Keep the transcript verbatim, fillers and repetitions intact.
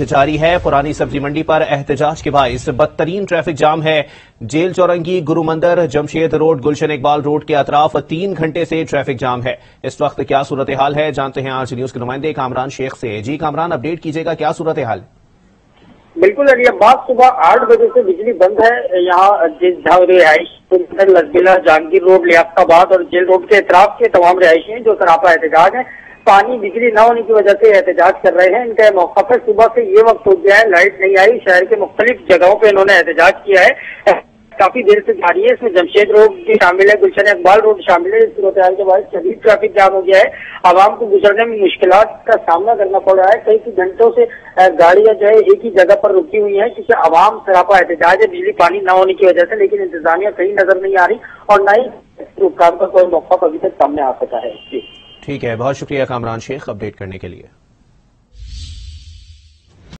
जारी है। पुरानी सब्जी मंडी पर एहतजाज के बाइस बदतरीन ट्रैफिक जाम है। Jail Chowrangi, Guru Mandir, Jamshed road, Gulshan Iqbal road के अतराफ तीन घंटे से ट्रैफिक जाम है। इस वक्त क्या सूरत हाल है, जानते हैं आज न्यूज के नुमाइंदे कामरान शेख से। जी कामरान, अपडेट कीजिएगा, क्या सूरत हाल? बिल्कुल अगली बात, सुबह आठ बजे से बिजली बंद है। यहाँ लसबिला, जहांगीर रोड, लियाबाद और जेल रोड के अतराफ के तमाम रिहायशी हैं जो सरापा एहतजाज है। पानी बिजली न होने की वजह से एहतजाज कर रहे हैं। इनका मौका पर सुबह से ये वक्त हो गया है, लाइट नहीं आई। शहर के मुख्तलिफ जगहों पे इन्होंने एहतजाज किया है, काफी देर से जारी है। इसमें जमशेद रोड भी शामिल है, गुलशन इकबाल रोड शामिल है। इस सूरत हाल के बाद शदीद ट्रैफिक जाम हो गया है, आवाम को गुजरने में मुश्किलात का सामना करना पड़ रहा है। कई घंटों से गाड़ियां जो है एक ही जगह पर रुकी हुई हैं क्योंकि आवाम सरापा एहतजाज है बिजली पानी न होने की वजह से, लेकिन इंतजामिया कहीं नजर नहीं आ रही और न ही रुककार का कोई मौका अभी तक सामने आ सका है। ठीक है, बहुत शुक्रिया कामरान शेख अपडेट करने के लिए।